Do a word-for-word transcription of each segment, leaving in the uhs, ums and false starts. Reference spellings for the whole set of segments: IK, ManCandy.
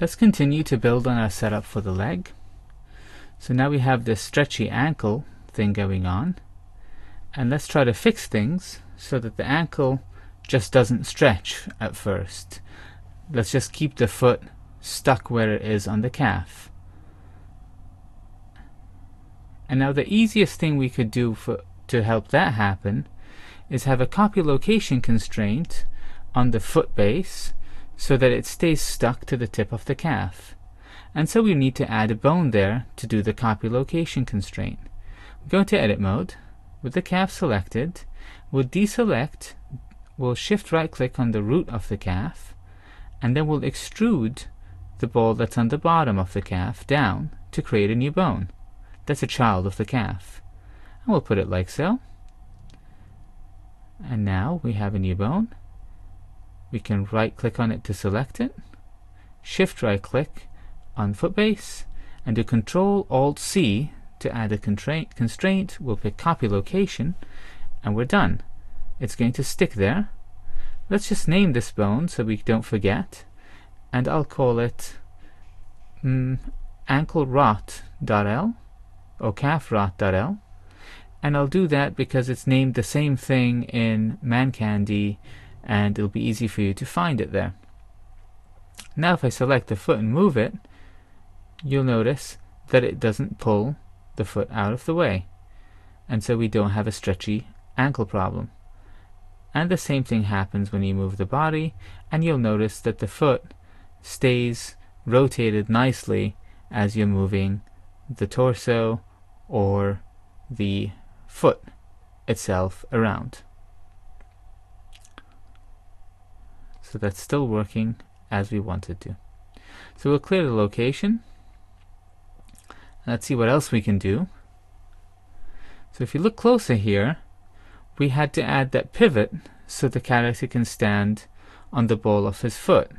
Let's continue to build on our setup for the leg. So now we have this stretchy ankle thing going on, and let's try to fix things so that the ankle just doesn't stretch at first. Let's just keep the foot stuck where it is on the calf. And now the easiest thing we could do for, to help that happen is have a copy location constraint on the foot base so that it stays stuck to the tip of the calf. And so we need to add a bone there to do the copy location constraint. Go to edit mode with the calf selected. We'll deselect, we'll shift right click on the root of the calf, and then we'll extrude the ball that's on the bottom of the calf down to create a new bone. That's a child of the calf. And we'll put it like so. And now we have a new bone. We can right click on it to select it, shift right click on foot base, and do Control Alt C to add a constraint. We'll pick copy location, and we're done. It's going to stick there. Let's just name this bone so we don't forget, and I'll call it mm, ankle rot dot L or calf rot dot L, and I'll do that because it's named the same thing in ManCandy, and it'll be easy for you to find it there. Now if I select the foot and move it, you'll notice that it doesn't pull the foot out of the way, and so we don't have a stretchy ankle problem. And the same thing happens when you move the body, and you'll notice that the foot stays rotated nicely as you're moving the torso or the foot itself around. So that's still working as we wanted to. So we'll clear the location. Let's see what else we can do. So if you look closer here, we had to add that pivot so the character can stand on the ball of his foot.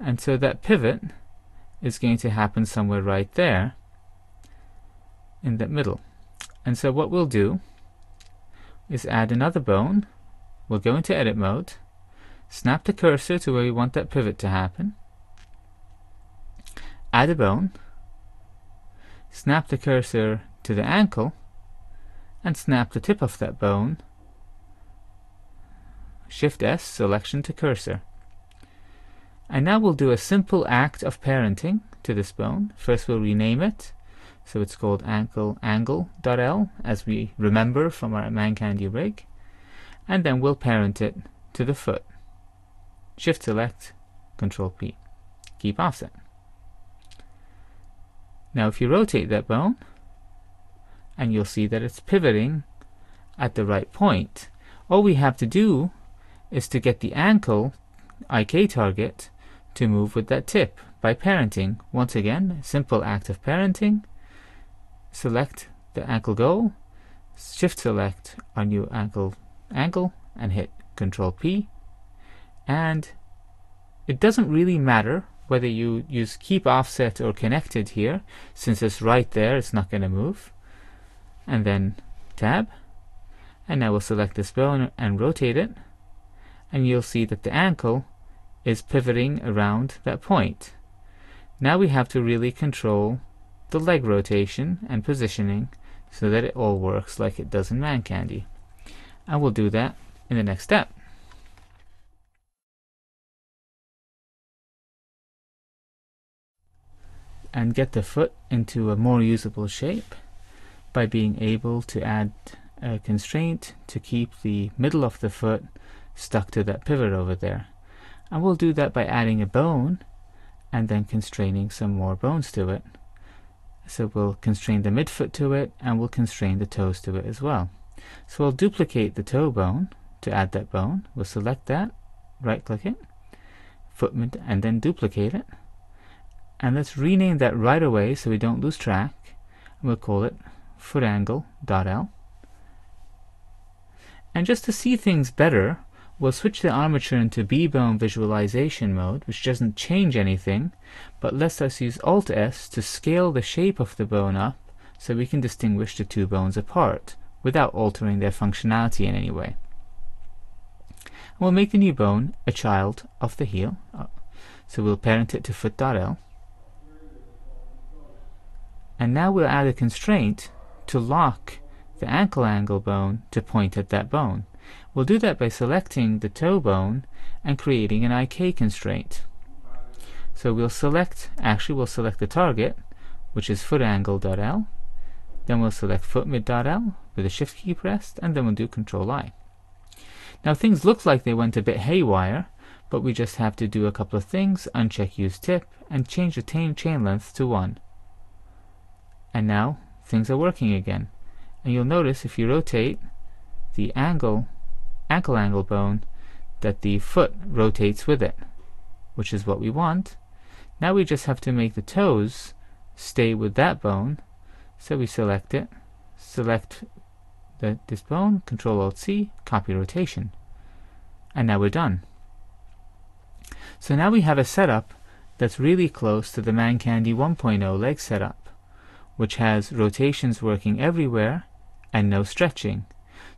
And so that pivot is going to happen somewhere right there in the middle. And so what we'll do is add another bone. We'll go into edit mode, snap the cursor to where we want that pivot to happen, add a bone, snap the cursor to the ankle, and snap the tip of that bone, Shift S, selection to cursor. And now we'll do a simple act of parenting to this bone. First we'll rename it, so it's called ankle angle dot L, as we remember from our ManCandy rig, and then we'll parent it to the foot. Shift select, Control P, keep offset. Now if you rotate that bone, and you'll see that it's pivoting at the right point. All we have to do is to get the ankle I K target to move with that tip by parenting. Once again, simple act of parenting. Select the ankle goal, shift select our new ankle angle, and hit Control P. And it doesn't really matter whether you use keep offset or connected here, since it's right there, it's not going to move. And then tab, and now we'll select this bone and rotate it, and you'll see that the ankle is pivoting around that point. Now we have to really control the leg rotation and positioning so that it all works like it does in ManCandy, and we'll do that in the next step. And get the foot into a more usable shape by being able to add a constraint to keep the middle of the foot stuck to that pivot over there. And we'll do that by adding a bone and then constraining some more bones to it. So we'll constrain the midfoot to it, and we'll constrain the toes to it as well. So we'll duplicate the toe bone to add that bone. We'll select that, right click it, foot mid, and then duplicate it. And let's rename that right away so we don't lose track. And we'll call it foot angle dot L. And just to see things better, we'll switch the armature into B-bone visualization mode, which doesn't change anything, but lets us use Alt S to scale the shape of the bone up so we can distinguish the two bones apart without altering their functionality in any way. And we'll make the new bone a child of the heel. So we'll parent it to foot.l. And now we'll add a constraint to lock the ankle angle bone to point at that bone. We'll do that by selecting the toe bone and creating an I K constraint. So we'll select, actually we'll select the target, which is footangle.l, then we'll select footmid.l with the shift key pressed, and then we'll do control I. Now things look like they went a bit haywire, but we just have to do a couple of things, uncheck use tip, and change the chain chain length to one. And now things are working again. And you'll notice if you rotate the angle, ankle angle bone, that the foot rotates with it, which is what we want. Now we just have to make the toes stay with that bone. So we select it, select the, this bone, control alt C, copy rotation. And now we're done. So now we have a setup that's really close to the ManCandy one point oh leg setup, which has rotations working everywhere and no stretching.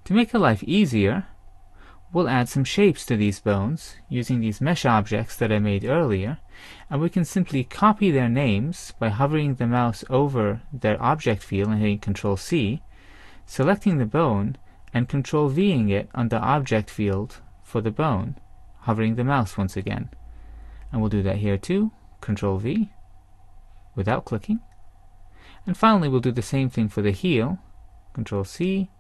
To make our life easier, we'll add some shapes to these bones using these mesh objects that I made earlier, and we can simply copy their names by hovering the mouse over their object field and hitting control C, selecting the bone and control V-ing it on the object field for the bone, hovering the mouse once again. And we'll do that here too, control V, without clicking. And finally we'll do the same thing for the heel, control C,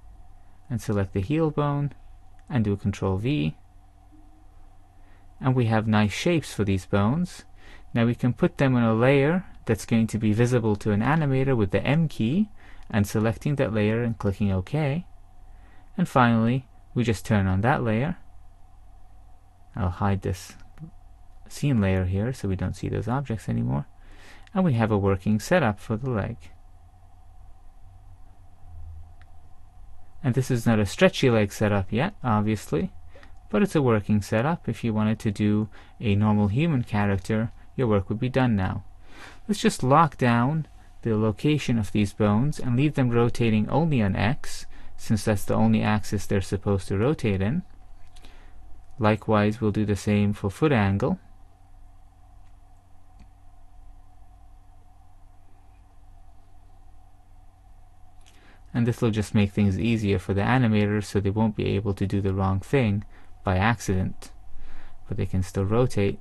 and select the heel bone and do control V. And we have nice shapes for these bones. Now we can put them on a layer that's going to be visible to an animator with the M key, and selecting that layer and clicking OK. And finally we just turn on that layer. I'll hide this scene layer here so we don't see those objects anymore. And we have a working setup for the leg. And this is not a stretchy leg setup yet, obviously, but it's a working setup. If you wanted to do a normal human character, your work would be done now. Let's just lock down the location of these bones and leave them rotating only on X, since that's the only axis they're supposed to rotate in. Likewise, we'll do the same for foot angle. And this will just make things easier for the animators, so they won't be able to do the wrong thing by accident, but they can still rotate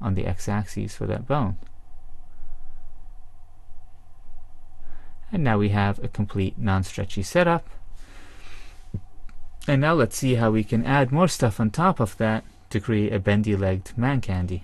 on the x-axis for that bone. And now we have a complete non-stretchy setup. And now let's see how we can add more stuff on top of that to create a bendy-legged ManCandy.